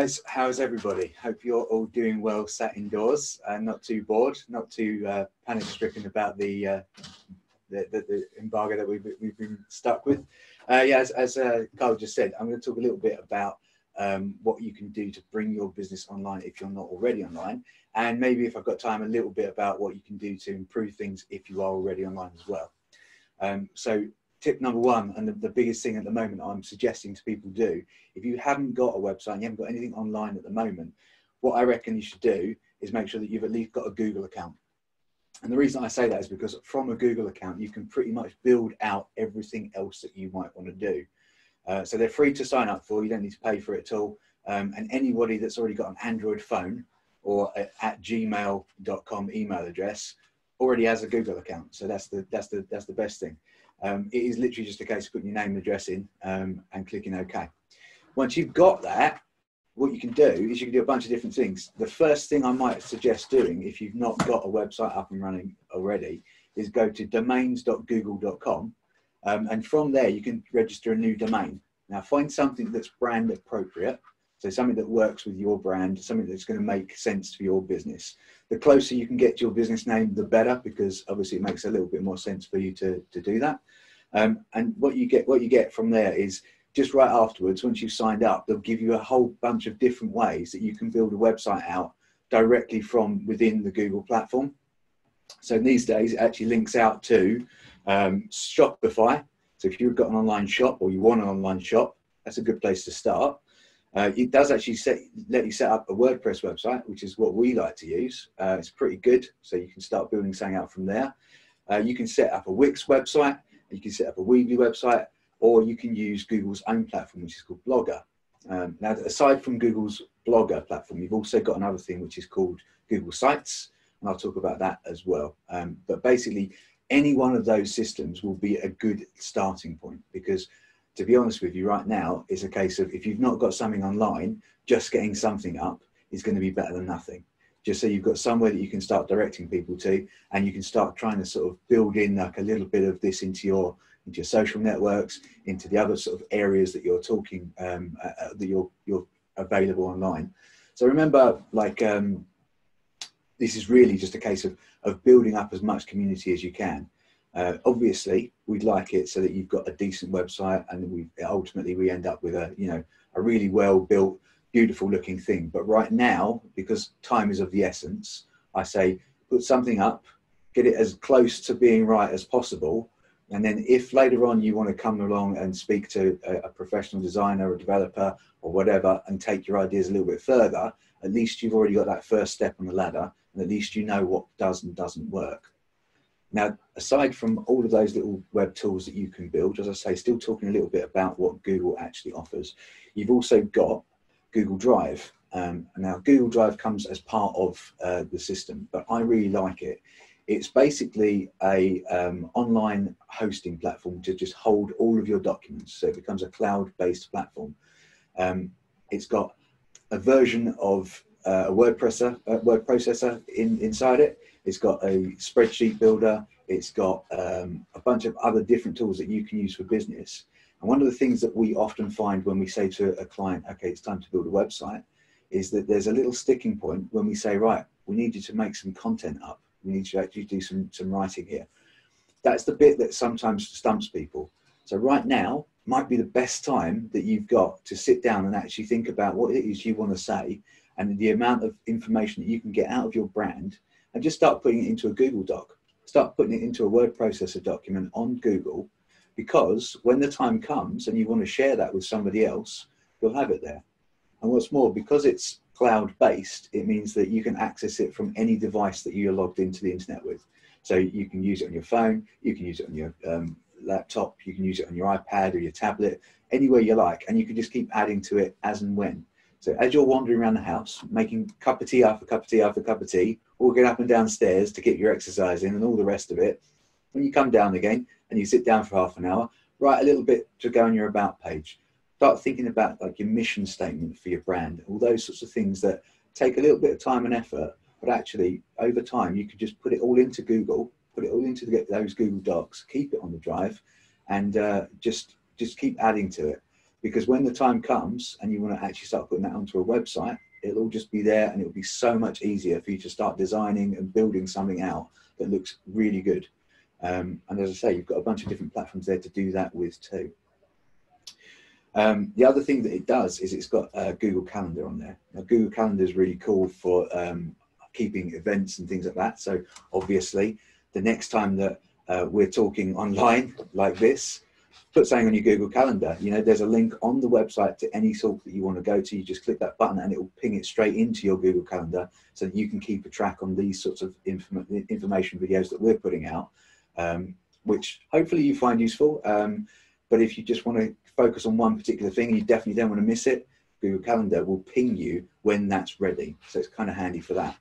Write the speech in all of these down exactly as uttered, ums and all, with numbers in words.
guys, how's everybody? Hope you're all doing well, sat indoors, uh, not too bored, not too uh, panic-stricken about the, uh, the, the the embargo that we've, we've been stuck with. Uh, yeah, as, as uh, Carl just said, I'm going to talk a little bit about um, what you can do to bring your business online if you're not already online, and maybe if I've got time, a little bit about what you can do to improve things if you are already online as well. Um, so. Tip number one, and the, the biggest thing at the moment I'm suggesting to people do, if you haven't got a website and you haven't got anything online at the moment, what I reckon you should do is make sure that you've at least got a Google account. And the reason I say that is because from a Google account, you can pretty much build out everything else that you might want to do. Uh, so they're free to sign up for, you don't need to pay for it at all. Um, and anybody that's already got an Android phone or a, at gmail dot com email address already has a Google account. So that's the, that's the, that's the best thing. Um, it is literally just a case of putting your name and address in um, and clicking OK. Once you've got that, what you can do is you can do a bunch of different things. The first thing I might suggest doing if you've not got a website up and running already is go to domains dot google dot com um, and from there you can register a new domain. Now find something that's brand appropriate, so something that works with your brand, something that's going to make sense for your business. The closer you can get to your business name, the better, because obviously it makes a little bit more sense for you to, to do that. Um, and what you get, what you get from there is just right afterwards, once you've signed up, they'll give you a whole bunch of different ways that you can build a website out directly from within the Google platform. So these days, it actually links out to um, Shopify. So if you've got an online shop or you want an online shop, that's a good place to start. Uh, it does actually set, let you set up a WordPress website, which is what we like to use. Uh, it's pretty good, so you can start building something out from there. Uh, you can set up a Wix website, you can set up a Weebly website, or you can use Google's own platform, which is called Blogger. Um, now, aside from Google's Blogger platform, you've also got another thing which is called Google Sites, and I'll talk about that as well. Um, but basically, any one of those systems will be a good starting point, because to be honest with you, right now, it's a case of if you've not got something online, just getting something up is going to be better than nothing. Just so you've got somewhere that you can start directing people to, and you can start trying to sort of build in like a little bit of this into your into your social networks, into the other sort of areas that you're talking um, uh, that you're you're available online. So remember, like um, this is really just a case of of building up as much community as you can. Uh, obviously, we'd like it so that you've got a decent website, and we ultimately we end up with a you know a really well built, beautiful looking thing. But right now, because time is of the essence, I say put something up, get it as close to being right as possible, and then if later on you want to come along and speak to a, a professional designer or developer or whatever and take your ideas a little bit further, at least you've already got that first step on the ladder, and at least you know what does and doesn't work. Now, aside from all of those little web tools that you can build, as I say, still talking a little bit about what Google actually offers, you've also got Google Drive. Um, now, Google Drive comes as part of uh, the system, but I really like it. It's basically a um, online hosting platform to just hold all of your documents, so it becomes a cloud-based platform. Um, it's got a version of uh, a word processor, uh, word processor in, inside it. It's got a spreadsheet builder. It's got um, a bunch of other different tools that you can use for business. And one of the things that we often find when we say to a client, okay, it's time to build a website, is that there's a little sticking point when we say, right, we need you to make some content up. We need you to actually do some, some writing here. That's the bit that sometimes stumps people. So right now might be the best time that you've got to sit down and actually think about what it is you want to say and the amount of information that you can get out of your brand, and just start putting it into a Google Doc. Start putting it into a word processor document on Google, because when the time comes and you want to share that with somebody else, you'll have it there. And what's more, because it's cloud-based, it means that you can access it from any device that you're logged into the internet with. So you can use it on your phone, you can use it on your um, laptop, you can use it on your iPad or your tablet, anywhere you like, and you can just keep adding to it as and when. So as you're wandering around the house, making a cup of tea after cup of tea after cup of tea, or get up and downstairs to get your exercise in and all the rest of it, when you come down again and you sit down for half an hour, write a little bit to go on your about page. Start thinking about like your mission statement for your brand, all those sorts of things that take a little bit of time and effort, but actually over time you can just put it all into Google, put it all into the, those Google Docs, keep it on the drive, and uh, just, just keep adding to it. Because when the time comes and you want to actually start putting that onto a website, it'll all just be there, and it'll be so much easier for you to start designing and building something out that looks really good. Um, and as I say, you've got a bunch of different platforms there to do that with too. Um, the other thing that it does is it's got uh, Google Calendar on there. Now, Google Calendar is really cool for um, keeping events and things like that. So obviously, the next time that uh, we're talking online like this, put something on your Google Calendar. You know, there's a link on the website to any talk that you want to go to. You just click that button and it will ping it straight into your Google Calendar, so that you can keep a track on these sorts of inform information videos that we're putting out, um, which hopefully you find useful. Um, but if you just want to focus on one particular thing, and you definitely don't want to miss it, Google Calendar will ping you when that's ready. So it's kind of handy for that.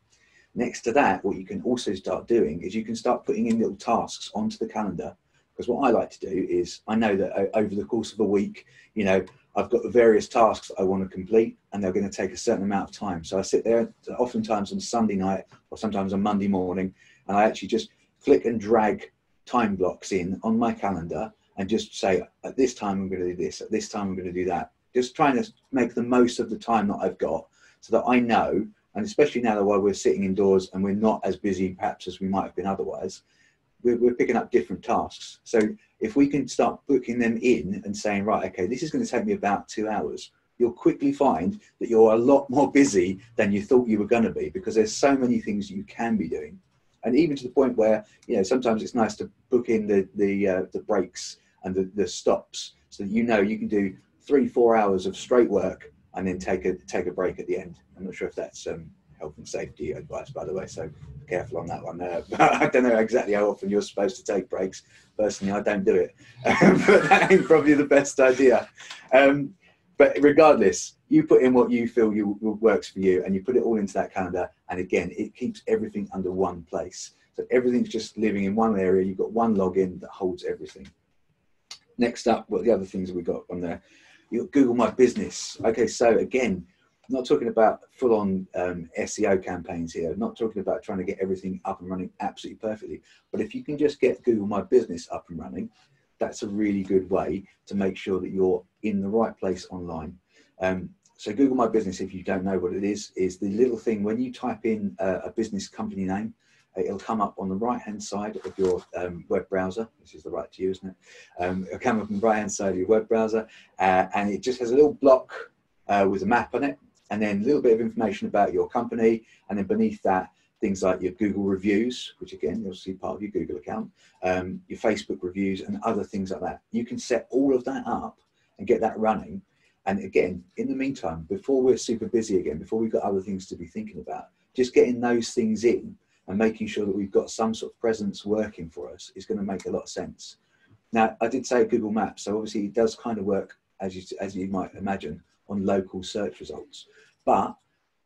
Next to that, what you can also start doing is you can start putting in little tasks onto the calendar. Because what I like to do is, I know that over the course of a week, you know, I've got various tasks I want to complete, and they're going to take a certain amount of time. So I sit there oftentimes on Sunday night, or sometimes on Monday morning, and I actually just click and drag time blocks in on my calendar and just say, at this time I'm going to do this, at this time I'm going to do that. Just trying to make the most of the time that I've got, so that I know, and especially now that while we're sitting indoors and we're not as busy perhaps as we might have been otherwise, we're picking up different tasks. So if we can start booking them in and saying, right, okay, this is going to take me about two hours, you'll quickly find that you're a lot more busy than you thought you were going to be, because there's so many things you can be doing. And even to the point where, you know, sometimes it's nice to book in the, the, uh, the breaks and the, the stops, so that you know you can do three, four hours of straight work and then take a, take a break at the end. I'm not sure if that's um, health and safety advice, by the way, so careful on that one. Uh, but I don't know exactly how often you're supposed to take breaks. Personally, I don't do it, um, but that ain't probably the best idea. Um, but regardless, you put in what you feel you, works for you, and you put it all into that calendar. And again, it keeps everything under one place. So everything's just living in one area. You've got one login that holds everything. Next up, what are the other things we've got on there? You've got Google My Business. Okay, so again, I'm not talking about full-on um, S E O campaigns here. I'm not talking about trying to get everything up and running absolutely perfectly. But if you can just get Google My Business up and running, that's a really good way to make sure that you're in the right place online. Um, so Google My Business, if you don't know what it is, is the little thing when you type in a, a business company name, it'll come up on the right-hand side of your um, web browser. This is the right to you, isn't it? Um, it'll come up on the right-hand side of your web browser, uh, and it just has a little block uh, with a map on it, and then a little bit of information about your company, and then beneath that, things like your Google reviews, which again, you'll see part of your Google account, um, your Facebook reviews, and other things like that. You can set all of that up and get that running. And again, in the meantime, before we're super busy again, before we've got other things to be thinking about, just getting those things in and making sure that we've got some sort of presence working for us is going to make a lot of sense. Now, I did say Google Maps, so obviously it does kind of work, as you, as you might imagine, on local search results. But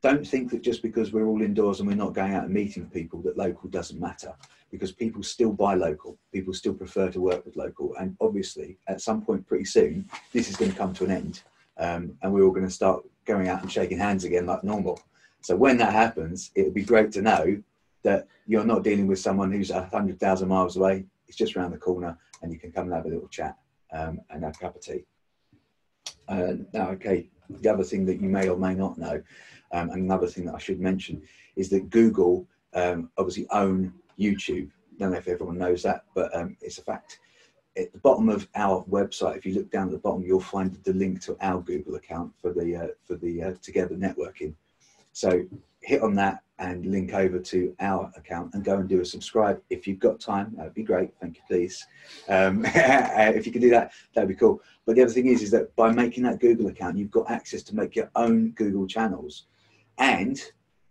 don't think that just because we're all indoors and we're not going out and meeting people that local doesn't matter, because people still buy local, people still prefer to work with local, and obviously at some point pretty soon this is going to come to an end, um, and we're all going to start going out and shaking hands again like normal. So when that happens, it would be great to know that you're not dealing with someone who's a hundred thousand miles away. It's just around the corner, and you can come and have a little chat um, and have a cup of tea. Uh, now, okay, the other thing that you may or may not know, um, and another thing that I should mention, is that Google um, obviously own YouTube. I don't know if everyone knows that, but um, it's a fact. At the bottom of our website, if you look down at the bottom, you'll find the link to our Google account for the, uh, for the uh, Together Networking. So hit on that and link over to our account and go and do a subscribe. If you've got time, that'd be great. Thank you, please. Um, if you can do that, that'd be cool. But the other thing is, is that by making that Google account, you've got access to make your own Google channels. And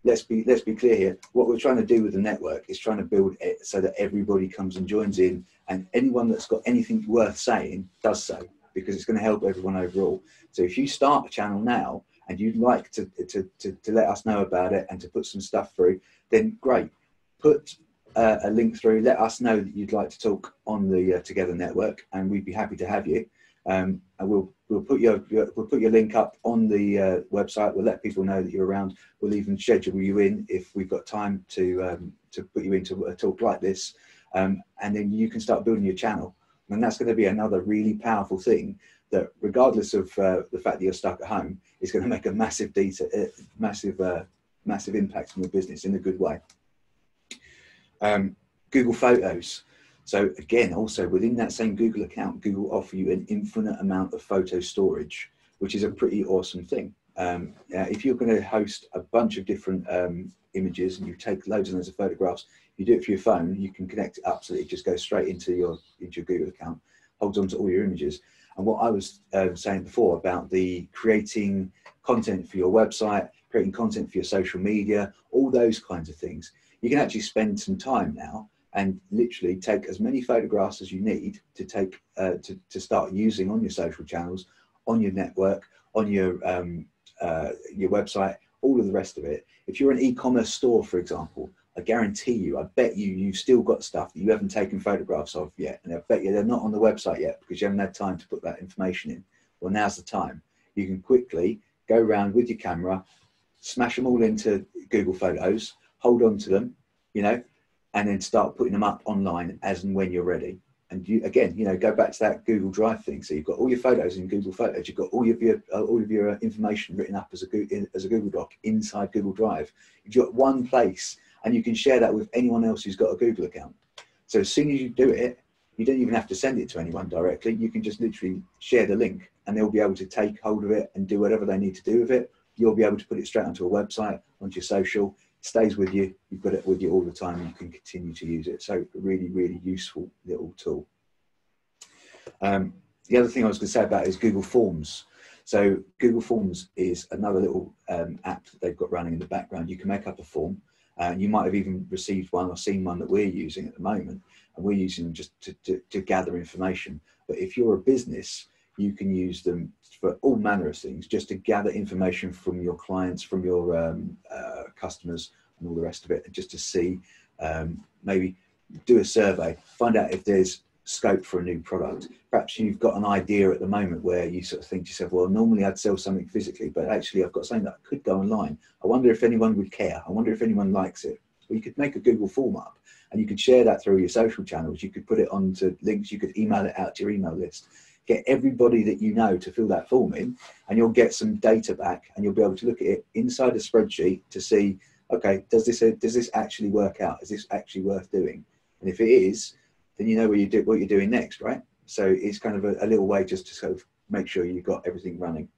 let's be, let's be clear here. What we're trying to do with the network is trying to build it so that everybody comes and joins in, and anyone that's got anything worth saying does so, because it's going to help everyone overall. So if you start a channel now, and you'd like to, to, to, to let us know about it and to put some stuff through, then great. Put uh, a link through, let us know that you'd like to talk on the uh, Together Network, and we'd be happy to have you. Um, and we'll, we'll, put your, your, we'll put your link up on the uh, website. We'll let people know that you're around. We'll even schedule you in if we've got time to, um, to put you into a talk like this. Um, and then you can start building your channel. And that's going to be another really powerful thing that regardless of uh, the fact that you're stuck at home, is going to make a massive, detail, uh, massive, uh, massive impact on your business in a good way. Um, Google Photos. So again, also within that same Google account, Google offer you an infinite amount of photo storage, which is a pretty awesome thing. Um, uh, if you're going to host a bunch of different um, images and you take loads and loads of photographs, you do it for your phone, you can connect it up so that it just goes straight into your, into your Google account, holds on to all your images. And what I was uh, saying before about the creating content for your website, creating content for your social media, all those kinds of things, you can actually spend some time now and literally take as many photographs as you need to take uh, to, to start using on your social channels, on your network, on your um, uh, your website, all of the rest of it. If you're an e-commerce store, for example, I guarantee you, I bet you, you've still got stuff that you haven't taken photographs of yet, and I bet you they're not on the website yet because you haven't had time to put that information in. Well, now's the time. You can quickly go around with your camera, smash them all into Google Photos, hold on to them, you know, and then start putting them up online as and when you're ready. And you, again, you know, go back to that Google Drive thing. So you've got all your photos in Google Photos. You've got all of your uh, all of your uh, information written up as a Google, as a Google Doc inside Google Drive. You've got one place, and you can share that with anyone else who's got a Google account. So as soon as you do it, you don't even have to send it to anyone directly. You can just literally share the link, and they'll be able to take hold of it and do whatever they need to do with it. You'll be able to put it straight onto a website, onto your social. Stays with you, you've got it with you all the time, and you can continue to use it. So really, really useful little tool. Um, the other thing I was going to say about it is Google Forms. So Google Forms is another little um, app that they've got running in the background. You can make up a form, and you might have even received one or seen one that we're using at the moment, and we're using them just to, to, to gather information. But if you're a business, you can use them for all manner of things, just to gather information from your clients, from your um, uh, customers, and all the rest of it, and just to see, um, maybe do a survey, find out if there's scope for a new product. Perhaps you've got an idea at the moment where you sort of think to yourself, well, normally I'd sell something physically, but actually I've got something that could go online. I wonder if anyone would care. I wonder if anyone likes it. Well, you could make a Google form up, and you could share that through your social channels. You could put it onto links. You could email it out to your email list. Get everybody that you know to fill that form in, and you'll get some data back, and you'll be able to look at it inside a spreadsheet to see, okay, does this, does this actually work out? Is this actually worth doing? And if it is, then you know what, you do, what you're doing next, right? So it's kind of a, a little way just to sort of make sure you've got everything running.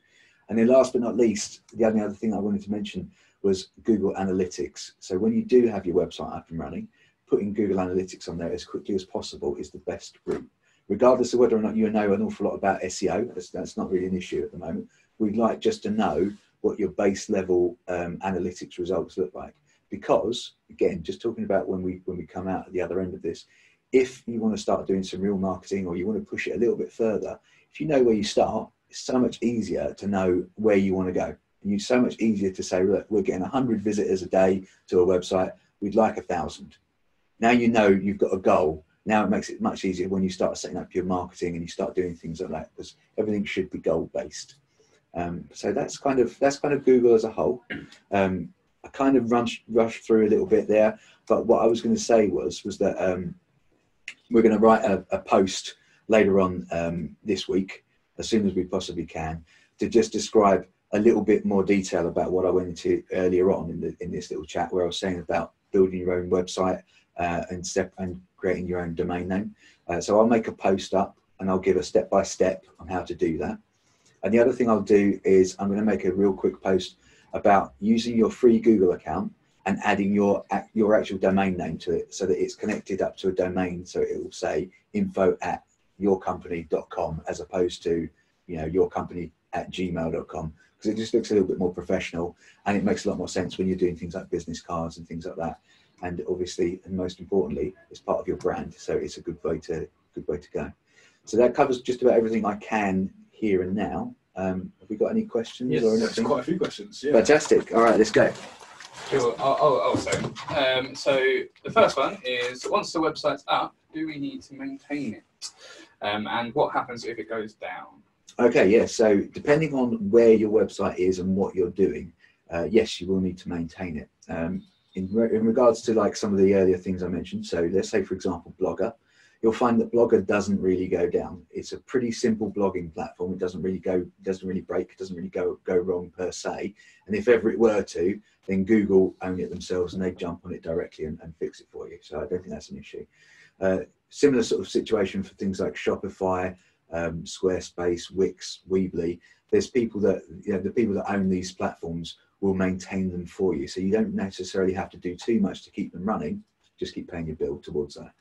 And then last but not least, the only other thing I wanted to mention was Google Analytics. So when you do have your website up and running, putting Google Analytics on there as quickly as possible is the best route. Regardless of whether or not you know an awful lot about S E O, that's, that's not really an issue at the moment. We'd like just to know what your base level um, analytics results look like. Because, again, just talking about when we, when we come out at the other end of this, if you want to start doing some real marketing, or you want to push it a little bit further, if you know where you start, it's so much easier to know where you want to go. And it's so much easier to say, look, we're getting one hundred visitors a day to a website, we'd like one thousand. Now you know you've got a goal. Now it makes it much easier when you start setting up your marketing and you start doing things like that, because everything should be goal based. Um, so that's kind of that's kind of Google as a whole. Um, I kind of rushed rushed through a little bit there, but what I was going to say was was that um, we're going to write a, a post later on um, this week, as soon as we possibly can, to just describe a little bit more detail about what I went into earlier on in the, in this little chat, where I was saying about building your own website uh, and step and creating your own domain name. Uh, so I'll make a post up, and I'll give a step-by-step on how to do that. And the other thing I'll do is I'm going to make a real quick post about using your free Google account and adding your, your actual domain name to it, so that it's connected up to a domain. So it will say info at your company dot com as opposed to, you know, your company at gmail dot com, because it just looks a little bit more professional, and it makes a lot more sense when you're doing things like business cards and things like that. And obviously, and most importantly, it's part of your brand, so it's a good way to good way to go. So that covers just about everything I can here and now. Um, have we got any questions? Yes, or anything? Quite a few questions. Yeah. Fantastic. All right, let's go. Sure. I'll, I'll say. Um, so the first one is: once the website's up, do we need to maintain it? Um, and what happens if it goes down? Okay. Yeah. So depending on where your website is and what you're doing, uh, yes, you will need to maintain it. Um, In, re in regards to like some of the earlier things I mentioned, so let's say, for example, Blogger, you'll find that Blogger doesn't really go down. It's a pretty simple blogging platform. It doesn't really go, doesn't really break, doesn't really go, go wrong per se. And if ever it were to, then Google own it themselves and they jump on it directly and, and fix it for you. So I don't think that's an issue. Uh, similar sort of situation for things like Shopify, um, Squarespace, Wix, Weebly. There's people that, you know, the people that own these platforms will maintain them for you. So you don't necessarily have to do too much to keep them running. Just keep paying your bill towards that.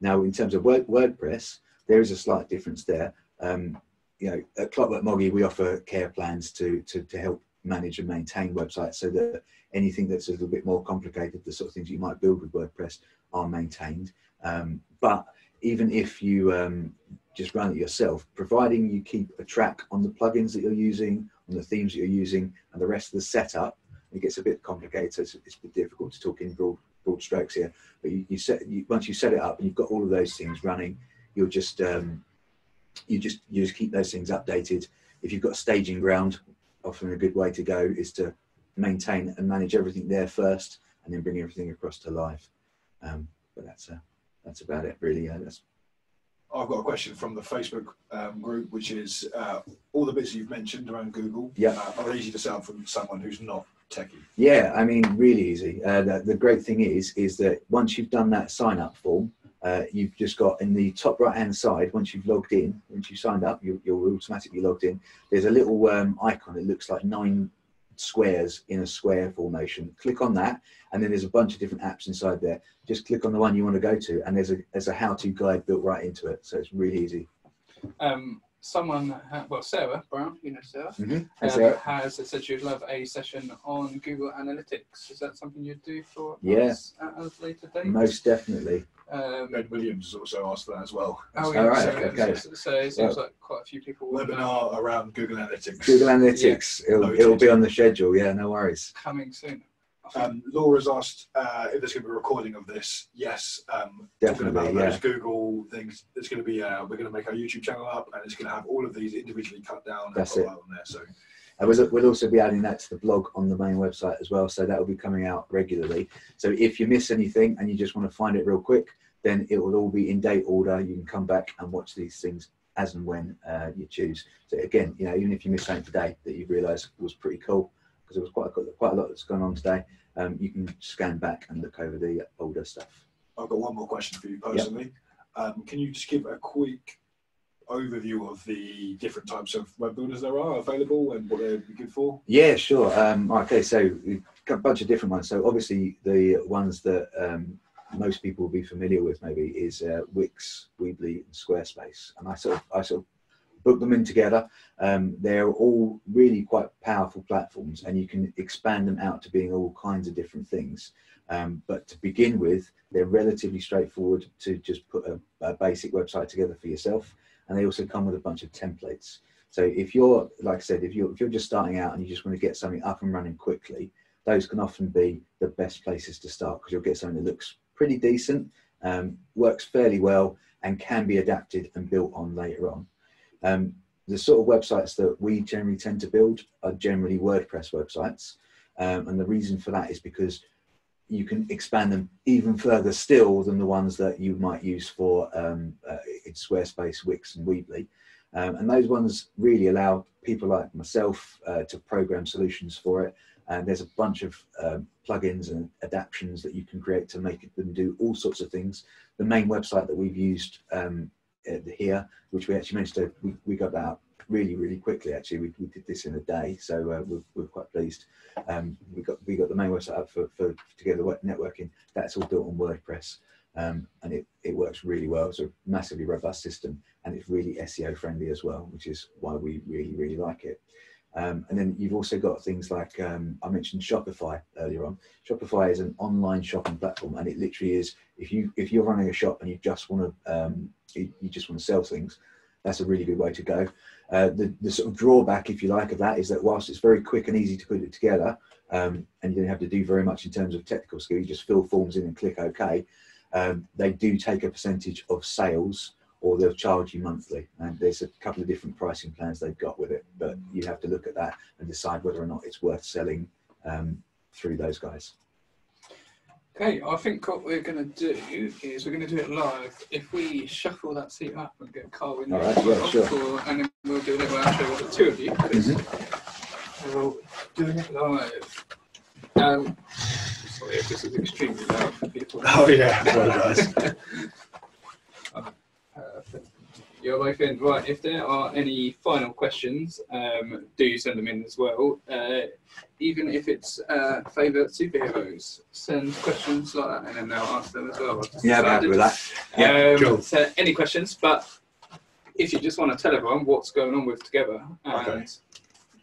Now, in terms of WordPress, there is a slight difference there. Um, you know, at Clockwork Moggy, we offer care plans to, to, to help manage and maintain websites so that anything that's a little bit more complicated, the sort of things you might build with WordPress, are maintained. Um, but even if you um, just run it yourself, providing you keep a track on the plugins that you're using, on the themes that you're using, and the rest of the setup, it gets a bit complicated, so it's, it's a bit difficult to talk in broad broad strokes here, but you, you set you, once you set it up and you've got all of those things running, you'll just um, you just you just keep those things updated. If you've got a staging ground, often a good way to go is to maintain and manage everything there first, and then bring everything across to live. Um, but that's uh, that's about it, really. Yeah, that's. I've got a question from the Facebook um, group, which is uh, all the bits you've mentioned around Google yep. uh, are easy to sell from someone who's not techie. Yeah, I mean, really easy. Uh, the, the great thing is, is that once you've done that sign up form, uh, you've just got in the top right hand side, once you've logged in, once you've signed up, you, you're automatically logged in. There's a little um, icon. It looks like nine squares in a square formation. Click on that, and then there's a bunch of different apps inside there. Just click on the one you want to go to, and there's a there's a how-to guide built right into it, so it's really easy. Um, someone, well, Sarah Brown, you know Sarah, mm-hmm. Hi, Sarah. Um, has said she'd love a session on Google Analytics. Is that something you'd do for us yeah. at a later date? Most definitely. Um, Ed Williams has also asked for that as well. Oh, yeah. All right. So, okay. so, so it seems well, like quite a few people. Webinar around Google Analytics. Google Analytics. Yeah. It'll, it'll be on the schedule. Yeah, no worries. Coming soon. Um, Laura's asked uh, if there's going to be a recording of this. Yes, um, definitely. Talking about yeah. those Google things, it's going to be. Uh, we're going to make our YouTube channel up, and it's going to have all of these individually cut down. That's and it. On there, so. We'll also be adding that to the blog on the main website as well, so that will be coming out regularly. So if you miss anything and you just want to find it real quick, then it will all be in date order. You can come back and watch these things as and when uh, you choose. So again, you know, even if you miss something today that you realise was pretty cool, because there was quite a, quite a lot that's gone on today, um, you can scan back and look over the older stuff. I've got one more question for you personally. Yep. Um, can you just give a quick overview of the different types of web builders there are available and what they're good for? Yeah, sure. Um, okay, so we've got a bunch of different ones. So obviously the ones that um, most people will be familiar with maybe is uh, Wix, Weebly and Squarespace. And I sort of, I sort of book them in together. Um, they're all really quite powerful platforms, and you can expand them out to being all kinds of different things. Um, but to begin with, they're relatively straightforward to just put a, a basic website together for yourself. And they also come with a bunch of templates. So if you're, like I said, if you're, if you're just starting out and you just want to get something up and running quickly, those can often be the best places to start, because you'll get something that looks pretty decent, um, works fairly well, and can be adapted and built on later on. Um, the sort of websites that we generally tend to build are generally WordPress websites. Um, and the reason for that is because you can expand them even further still than the ones that you might use for um, uh, Squarespace, Wix and Weebly. Um, and those ones really allow people like myself uh, to program solutions for it. And there's a bunch of um, plugins and adaptions that you can create to make them do all sorts of things. The main website that we've used um, here, which we actually managed to, we, we got that up really, really quickly. Actually, we, we did this in a day, so uh, we're, we're quite pleased. Um, we got we got the main website up for, for Together Networking. That's all built on WordPress, um, and it it works really well. It's a massively robust system, and it's really S E O friendly as well, which is why we really really like it. Um, and then you've also got things like um, I mentioned Shopify earlier on. Shopify is an online shopping platform, and it literally is. If you if you're running a shop and you just want to um, you, you just want to sell things, that's a really good way to go. Uh, the, the sort of drawback, if you like, of that is that whilst it's very quick and easy to put it together, um, and you don't have to do very much in terms of technical skill, you just fill forms in and click OK, um, they do take a percentage of sales, or they'll charge you monthly. And there's a couple of different pricing plans they've got with it, but you have to look at that and decide whether or not it's worth selling um, through those guys. Okay, I think what we're going to do is we're going to do it live. If we shuffle that seat up and get Carl in there, right, yeah, sure. for, and then we'll do a little outro with the two of you. Mm-hmm. We'll do it live. Um, sorry if this is extremely loud for people. Oh yeah, apologise. Oh, perfect. You're both in. Right, if there are any final questions, um, do send them in as well. Uh, even if it's uh, favourite superheroes, send questions like that and then they'll answer them as well. Yeah, I'm happy with that. Yeah, um, cool. So any questions, but if you just want to tell everyone what's going on with Together and okay.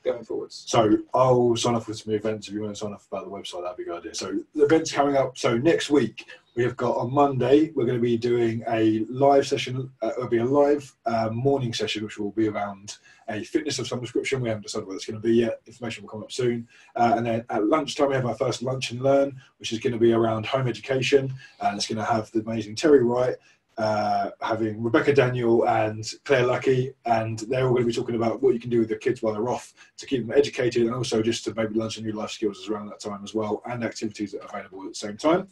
going forwards. So I'll sign off with some events. If you want to sign off about the website, that'd be a good idea. So the event's coming up. So next week, we've got on Monday, we're going to be doing a live session. Uh, it'll be a live uh, morning session, which will be around a fitness of some description. We haven't decided what it's going to be yet. Information will come up soon. Uh, and then at lunchtime, we have our first Lunch and Learn, which is going to be around home education. And it's going to have the amazing Terry Wright, uh, having Rebecca Daniel and Claire Lucky. And they're all going to be talking about what you can do with the kids while they're off to keep them educated, and also just to maybe learn some new life skills around that time as well, and activities that are available at the same time.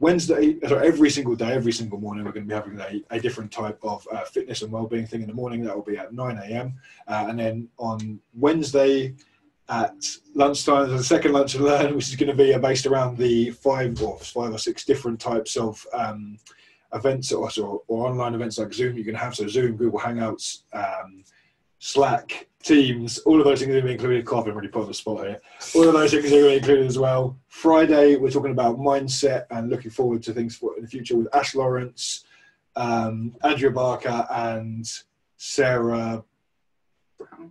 Wednesday, so every single day, every single morning, we're going to be having a, a different type of uh, fitness and wellbeing thing in the morning. That will be at nine A M Uh, and then on Wednesday at lunchtime, there's a second Lunch and Learn, which is going to be based around the five or, five or six different types of um, events or, or, or online events like Zoom you can have. So Zoom, Google Hangouts, um, Slack, Teams, all of those things are going to be included. I've been really put on the spot here. All of those things are going to be included as well. Friday, we're talking about mindset and looking forward to things for in the future with Ash Lawrence, um, Andrea Barker, and Sarah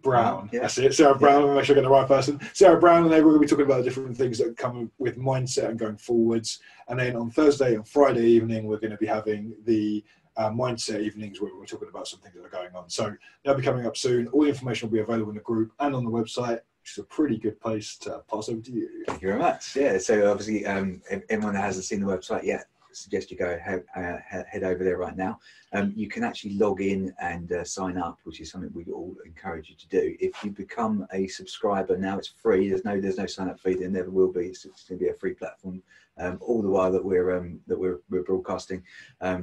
Brown. Yeah. That's it. Sarah Brown. Yeah. Make sure I get the right person. Sarah Brown, and they will be talking about the different things that come with mindset and going forwards. And then on Thursday and Friday evening, we're going to be having the Uh, mindset evenings where we're talking about some things that are going on. So they'll be coming up soon. All the information will be available in the group and on the website, which is a pretty good place to pass over to you. Thank you very much. Yeah, so obviously um, if anyone that hasn't seen the website yet, I suggest you go head, uh, head over there right now. Um, you can actually log in and uh, sign up, which is something we all encourage you to do. If you become a subscriber now, it's free. There's no there's no sign up fee. There never will be. It's, it's going to be a free platform um, all the while that we're um, that we're, we're broadcasting. Um,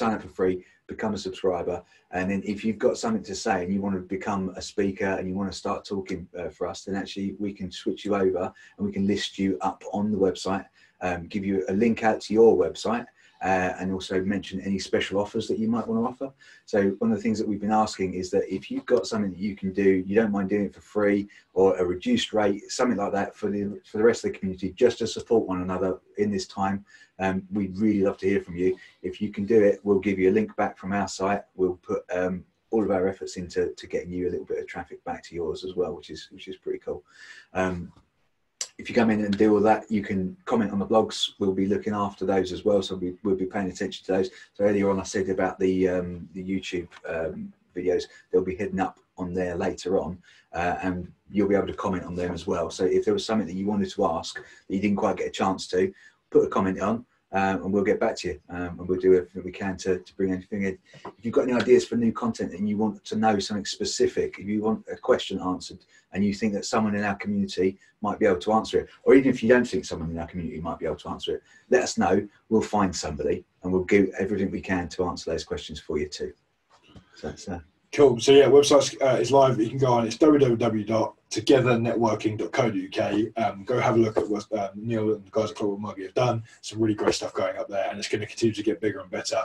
Sign up for free, become a subscriber, and then if you've got something to say and you want to become a speaker and you want to start talking uh, for us, then actually we can switch you over and we can list you up on the website, um, give you a link out to your website, uh, and also mention any special offers that you might want to offer. So one of the things that we've been asking is that if you've got something that you can do, you don't mind doing it for free or a reduced rate, something like that for the for the rest of the community, just to support one another in this time. Um, we'd really love to hear from you. If you can do it, we'll give you a link back from our site. We'll put um, all of our efforts into to getting you a little bit of traffic back to yours as well, which is which is pretty cool. Um, if you come in and do all that, you can comment on the blogs. We'll be looking after those as well, so we, we'll be paying attention to those. So earlier on, I said about the um, the YouTube um, videos. They'll be hidden up on there later on, uh, and you'll be able to comment on them as well. So if there was something that you wanted to ask that you didn't quite get a chance to, put a comment on. Um, and we'll get back to you, um, and we'll do everything we can to, to bring anything in. If you've got any ideas for new content and you want to know something specific, if you want a question answered and you think that someone in our community might be able to answer it, or even if you don't think someone in our community might be able to answer it, let us know. We'll find somebody and we'll do everything we can to answer those questions for you too. So that's uh, cool. So yeah, website uh, is live. You can go on. It's w w w dot together networking dot co dot u k. Um, go have a look at what um, Neil and the guys at Clockwork Moggy have done. Some really great stuff going up there, and it's going to continue to get bigger and better.